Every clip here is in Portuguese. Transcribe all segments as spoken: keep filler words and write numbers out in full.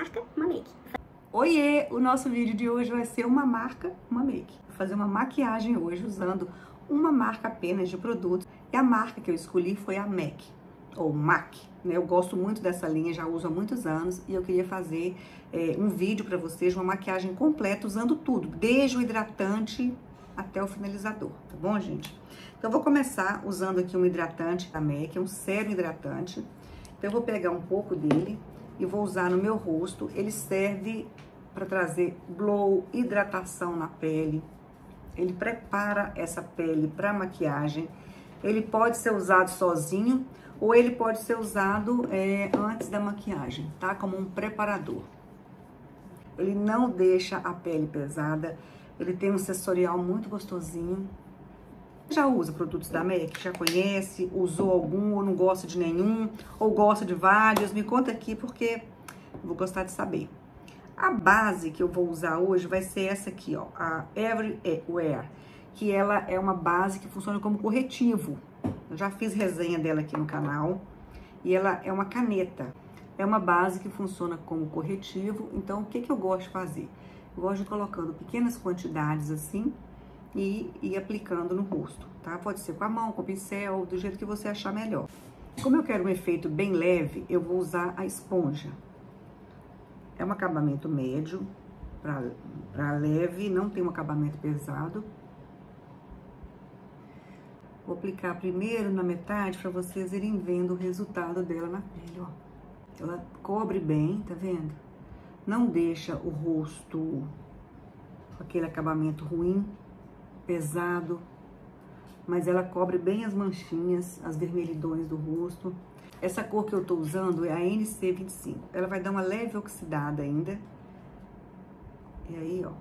marca, uma make. Oiê! O nosso vídeo de hoje vai ser uma marca, uma make. Vou fazer uma maquiagem hoje usando uma marca apenas de produto. E a marca que eu escolhi foi a M A C, ou M A C, né? Eu gosto muito dessa linha, já uso há muitos anos. E eu queria fazer é, um vídeo pra vocês, uma maquiagem completa, usando tudo. Desde o hidratante até o finalizador, tá bom, gente? Então, eu vou começar usando aqui um hidratante da M A C, um sérum hidratante. Então, eu vou pegar um pouco dele e vou usar no meu rosto. Ele serve para trazer glow, hidratação na pele. Ele prepara essa pele para maquiagem. Ele pode ser usado sozinho ou ele pode ser usado é, antes da maquiagem, tá? Como um preparador. Ele não deixa a pele pesada. Ele tem um sensorial muito gostosinho. Já usa produtos da M A C? Já conhece? Usou algum ou não gosta de nenhum? Ou gosta de vários? Me conta aqui porque eu vou gostar de saber. A base que eu vou usar hoje vai ser essa aqui, ó. A Every Wear. Que ela é uma base que funciona como corretivo. Eu já fiz resenha dela aqui no canal. E ela é uma caneta. É uma base que funciona como corretivo. Então, o que que eu gosto de fazer? Eu gosto de ir colocando pequenas quantidades assim. E, e aplicando no rosto, tá? Pode ser com a mão, com o pincel, do jeito que você achar melhor. Como eu quero um efeito bem leve, eu vou usar a esponja. É um acabamento médio para leve, não tem um acabamento pesado. Vou aplicar primeiro na metade para vocês irem vendo o resultado dela na pele, ó. Ela cobre bem, tá vendo? Não deixa o rosto com aquele acabamento ruim, pesado, mas ela cobre bem as manchinhas, as vermelhidões do rosto. Essa cor que eu tô usando é a N C vinte e cinco. Ela vai dar uma leve oxidada ainda. E aí, ó,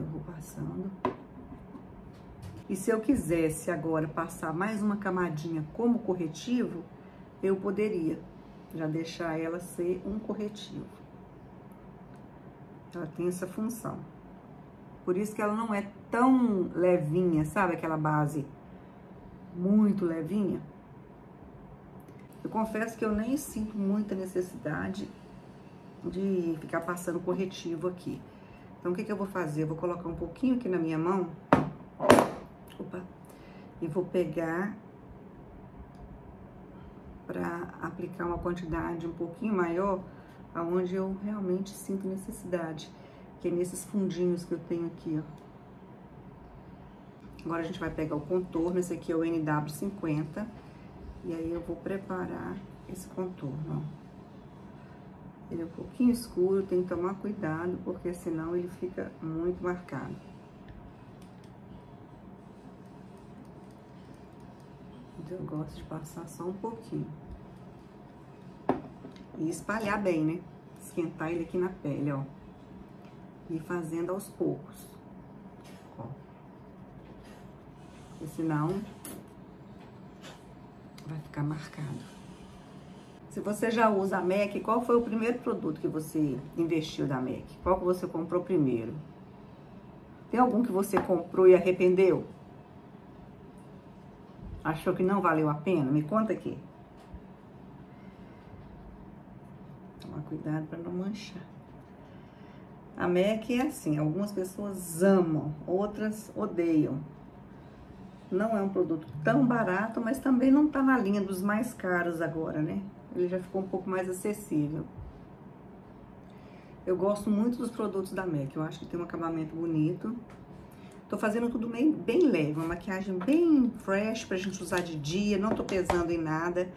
eu vou passando. E se eu quisesse agora passar mais uma camadinha como corretivo, eu poderia já deixar ela ser um corretivo. Ela tem essa função. Por isso que ela não é tão levinha, sabe? Aquela base muito levinha. Eu confesso que eu nem sinto muita necessidade de ficar passando corretivo aqui. Então, o que que eu vou fazer? Eu vou colocar um pouquinho aqui na minha mão. Opa! E vou pegar pra aplicar uma quantidade um pouquinho maior, aonde eu realmente sinto necessidade. Que é nesses fundinhos que eu tenho aqui, ó. Agora a gente vai pegar o contorno, esse aqui é o N W cinquenta. E aí eu vou preparar esse contorno, ó. Ele é um pouquinho escuro, tem que tomar cuidado, porque senão ele fica muito marcado. Então eu gosto de passar só um pouquinho. E espalhar bem, né? Esquentar ele aqui na pele, ó. E fazendo aos poucos, ó. Porque senão vai ficar marcado. Se você já usa a M A C, qual foi o primeiro produto que você investiu da M A C? Qual que você comprou primeiro? Tem algum que você comprou e arrependeu? Achou que não valeu a pena? Me conta aqui. Toma cuidado para não manchar. A M A C é assim, algumas pessoas amam, outras odeiam. Não é um produto tão barato, mas também não tá na linha dos mais caros agora, né? Ele já ficou um pouco mais acessível. Eu gosto muito dos produtos da M A C, eu acho que tem um acabamento bonito. Tô fazendo tudo bem, bem leve, uma maquiagem bem fresh pra gente usar de dia, não tô pesando em nada.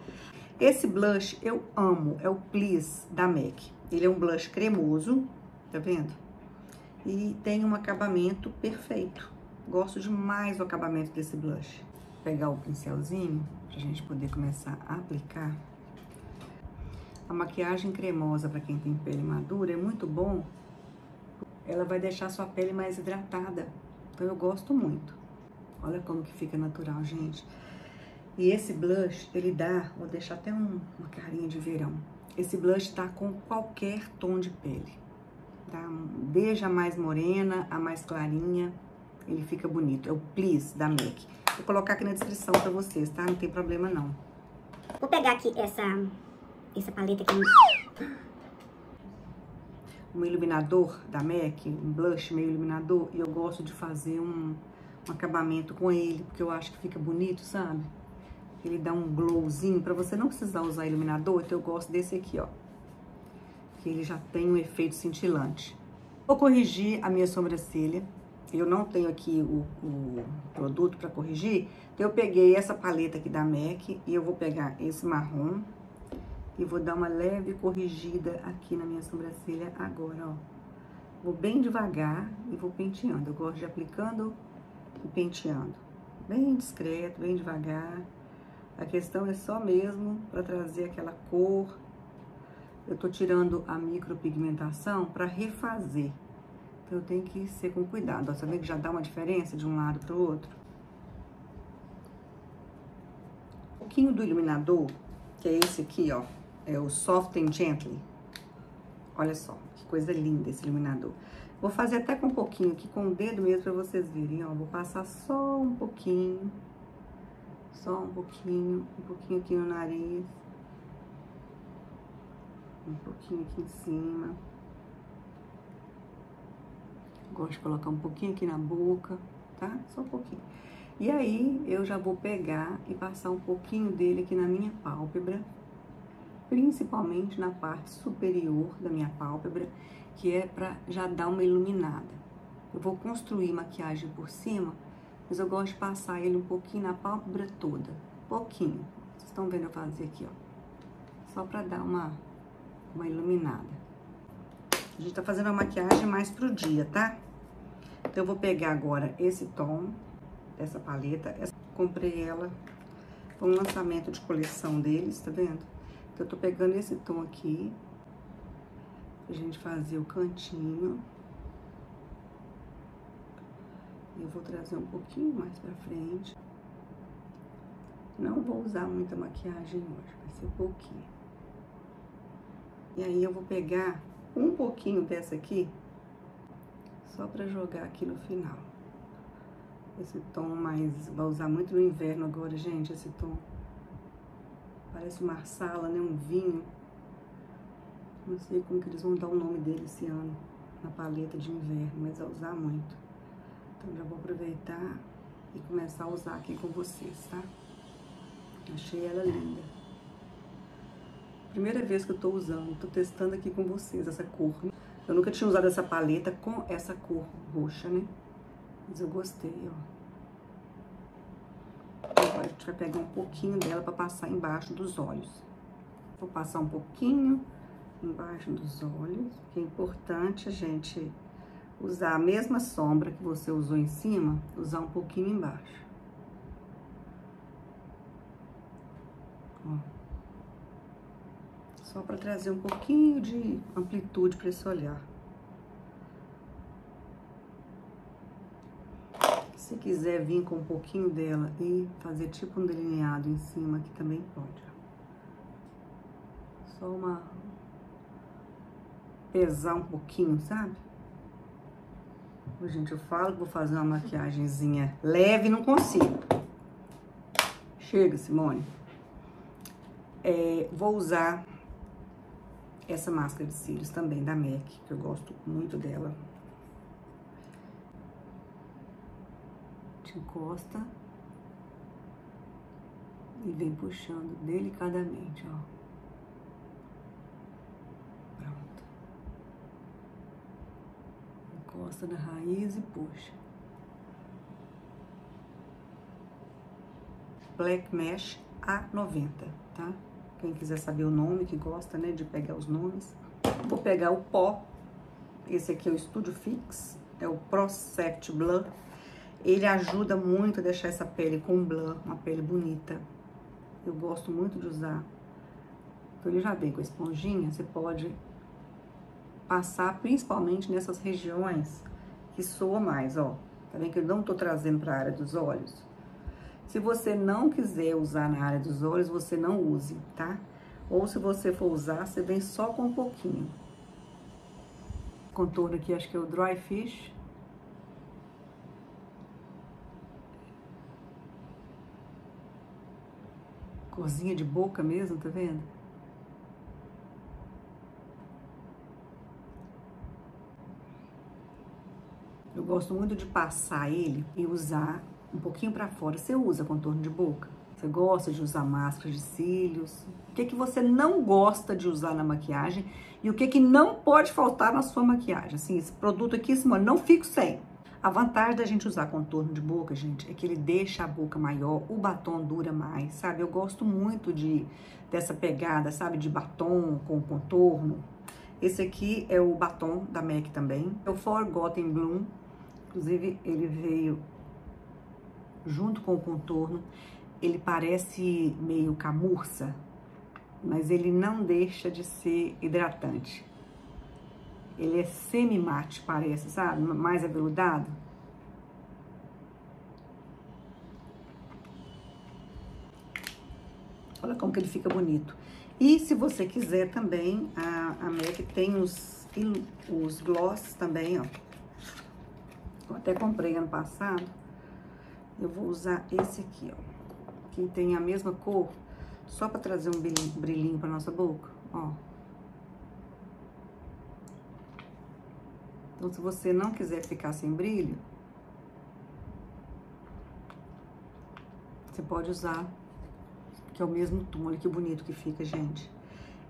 Esse blush eu amo, é o Please da M A C. Ele é um blush cremoso. Tá vendo? E tem um acabamento perfeito. Gosto demais do acabamento desse blush. Vou pegar o pincelzinho pra gente poder começar a aplicar. A maquiagem cremosa pra quem tem pele madura é muito bom. Ela vai deixar sua pele mais hidratada. Então eu gosto muito. Olha como que fica natural, gente. E esse blush, ele dá... Vou deixar até um, uma carinha de verão. Esse blush tá com qualquer tom de pele. Tá? Desde a mais morena, a mais clarinha, ele fica bonito. É o Please da M A C. Vou colocar aqui na descrição pra vocês, tá? Não tem problema, não. Vou pegar aqui essa, essa paleta aqui. um iluminador da MAC, um blush meio iluminador, e eu gosto de fazer um, um acabamento com ele, porque eu acho que fica bonito, sabe? Ele dá um glowzinho, pra você não precisar usar iluminador, então eu gosto desse aqui, ó. Que ele já tem um efeito cintilante. Vou corrigir a minha sobrancelha. Eu não tenho aqui o, o produto pra corrigir, então eu peguei essa paleta aqui da MAC, e eu vou pegar esse marrom, e vou dar uma leve corrigida aqui na minha sobrancelha agora, ó. Vou bem devagar e vou penteando. Eu gosto de aplicando e penteando. Bem discreto, bem devagar. A questão é só mesmo pra trazer aquela cor. Eu tô tirando a micropigmentação pra refazer. Então, eu tenho que ser com cuidado. Ó, você vê que já dá uma diferença de um lado pro outro? Um pouquinho do iluminador, que é esse aqui, ó. É o Soft and Gently. Olha só, que coisa linda esse iluminador. Vou fazer até com um pouquinho aqui, com o dedo mesmo, pra vocês verem, ó. Vou passar só um pouquinho. Só um pouquinho, um pouquinho aqui no nariz. Um pouquinho aqui em cima. Gosto de colocar um pouquinho aqui na boca, tá? Só um pouquinho. E aí, eu já vou pegar e passar um pouquinho dele aqui na minha pálpebra. Principalmente na parte superior da minha pálpebra, que é pra já dar uma iluminada. Eu vou construir maquiagem por cima, mas eu gosto de passar ele um pouquinho na pálpebra toda. Pouquinho. Vocês estão vendo eu fazer aqui, ó. Só pra dar uma, uma iluminada. A gente tá fazendo a maquiagem mais pro dia, tá? Então eu vou pegar agora esse tom, essa paleta. Essa... Comprei ela com um lançamento de coleção deles, tá vendo? Eu tô pegando esse tom aqui, pra gente fazer o cantinho. Eu vou trazer um pouquinho mais pra frente. Não vou usar muita maquiagem hoje, vai ser pouquinho. E aí eu vou pegar um pouquinho dessa aqui, só pra jogar aqui no final. Esse tom mais, vou usar muito no inverno agora, gente, esse tom. Parece uma marsala, né? Um vinho. Não sei como que eles vão dar o nome dele esse ano, na paleta de inverno, mas vai usar muito. Então, já vou aproveitar e começar a usar aqui com vocês, tá? Achei ela linda. Primeira vez que eu tô usando, tô testando aqui com vocês essa cor. Eu nunca tinha usado essa paleta com essa cor roxa, né? Mas eu gostei, ó. Agora a gente vai pegar um pouquinho dela pra passar embaixo dos olhos. Vou passar um pouquinho embaixo dos olhos, que é importante a gente usar a mesma sombra que você usou em cima, usar um pouquinho embaixo. Ó. Só pra trazer um pouquinho de amplitude pra esse olhar. Se quiser vir com um pouquinho dela e fazer tipo um delineado em cima aqui também pode. Só uma... pesar um pouquinho, sabe? Gente, eu falo que vou fazer uma maquiagemzinha leve e não consigo. Chega, Simone. É, vou usar essa máscara de cílios também da MAC, que eu gosto muito dela. Encosta e vem puxando delicadamente, ó. Pronto. Encosta na raiz e puxa. Black Mesh A noventa, tá? Quem quiser saber o nome, que gosta, né, de pegar os nomes. Vou pegar o pó. Esse aqui é o Studio Fix, é o Pro Sept Blanc. Ele ajuda muito a deixar essa pele com blanc, uma pele bonita. Eu gosto muito de usar. Então, ele já vem com a esponjinha, você pode passar principalmente nessas regiões que soa mais, ó. Tá vendo que eu não tô trazendo pra área dos olhos? Se você não quiser usar na área dos olhos, você não use, tá? Ou se você for usar, você vem só com um pouquinho. Contorno aqui, acho que é o Dry Fish. Corzinha de boca mesmo, tá vendo? Eu gosto muito de passar ele e usar um pouquinho pra fora. Você usa contorno de boca? Você gosta de usar máscara de cílios? O que que você não gosta de usar na maquiagem? E o que que não pode faltar na sua maquiagem? Assim, esse produto aqui, Simone, não fico sem. A vantagem da gente usar contorno de boca, gente, é que ele deixa a boca maior, o batom dura mais, sabe? Eu gosto muito de, dessa pegada, sabe? De batom com contorno. Esse aqui é o batom da M A C também. É o Forgotten Bloom. Inclusive, ele veio junto com o contorno. Ele parece meio camurça, mas ele não deixa de ser hidratante. Ele é semi-mate, parece, sabe? Mais aveludado. Olha como que ele fica bonito. E se você quiser também, a, a M A C tem os, os gloss também, ó. Eu até comprei ano passado. Eu vou usar esse aqui, ó. Que tem a mesma cor, só pra trazer um brilhinho, brilhinho pra nossa boca, ó. Então, se você não quiser ficar sem brilho, você pode usar, que é o mesmo tom. Olha que bonito que fica, gente.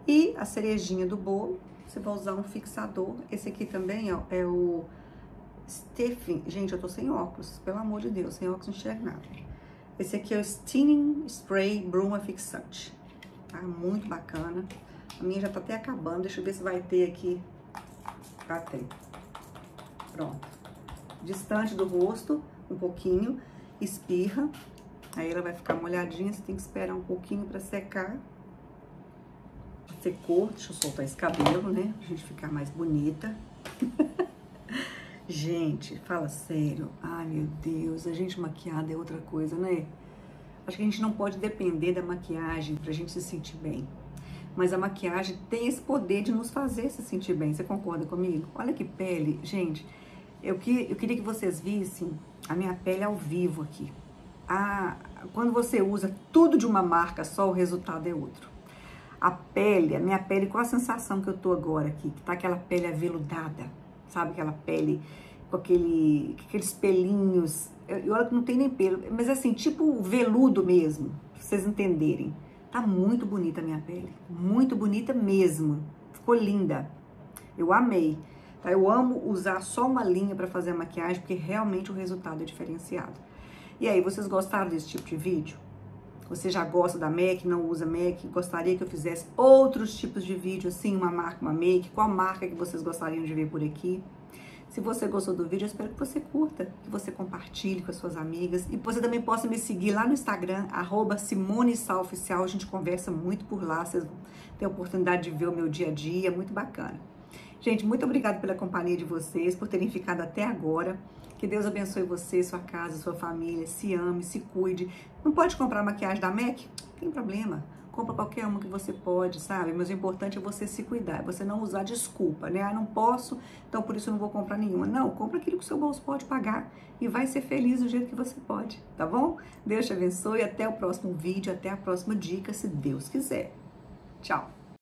E a cerejinha do bolo, você vai usar um fixador. Esse aqui também, ó, é o Steaming... Gente, eu tô sem óculos, pelo amor de Deus, sem óculos não enxerga nada. Esse aqui é o Steaming Spray Bruma Fixante. Tá muito bacana. A minha já tá até acabando, deixa eu ver se vai ter aqui. Tá, tem. Pronto. Distante do rosto, um pouquinho, espirra. Aí ela vai ficar molhadinha, você tem que esperar um pouquinho pra secar. Secou, deixa eu soltar esse cabelo, né? Pra gente ficar mais bonita. Gente, fala sério. Ai, meu Deus, a gente maquiada é outra coisa, né? Acho que a gente não pode depender da maquiagem pra gente se sentir bem. Mas a maquiagem tem esse poder de nos fazer se sentir bem. Você concorda comigo? Olha que pele, gente. Eu, que, eu queria que vocês vissem a minha pele ao vivo aqui. A, quando você usa tudo de uma marca só, o resultado é outro. A pele, a minha pele, qual a sensação que eu tô agora aqui? Que tá aquela pele aveludada, sabe? Aquela pele com aquele, aqueles pelinhos. Eu olha que não tem nem pelo, mas assim, tipo veludo mesmo, pra vocês entenderem. Tá muito bonita a minha pele, muito bonita mesmo, ficou linda, eu amei, tá? Eu amo usar só uma linha pra fazer a maquiagem, porque realmente o resultado é diferenciado. E aí, vocês gostaram desse tipo de vídeo? Você já gosta da M A C, não usa M A C, gostaria que eu fizesse outros tipos de vídeo, assim, uma marca, uma make, qual marca que vocês gostariam de ver por aqui? Se você gostou do vídeo, eu espero que você curta, que você compartilhe com as suas amigas. E você também possa me seguir lá no Instagram, arroba Simone Salo Oficial. A gente conversa muito por lá, vocês têm a oportunidade de ver o meu dia a dia, muito bacana. Gente, muito obrigada pela companhia de vocês, por terem ficado até agora. Que Deus abençoe você, sua casa, sua família, se ame, se cuide. Não pode comprar maquiagem da M A C? Não tem problema. Compra qualquer uma que você pode, sabe? Mas o importante é você se cuidar, você não usar desculpa, né? Ah, não posso, então por isso eu não vou comprar nenhuma. Não, compra aquilo que o seu bolso pode pagar e vai ser feliz do jeito que você pode, tá bom? Deus te abençoe, até o próximo vídeo, até a próxima dica, se Deus quiser. Tchau!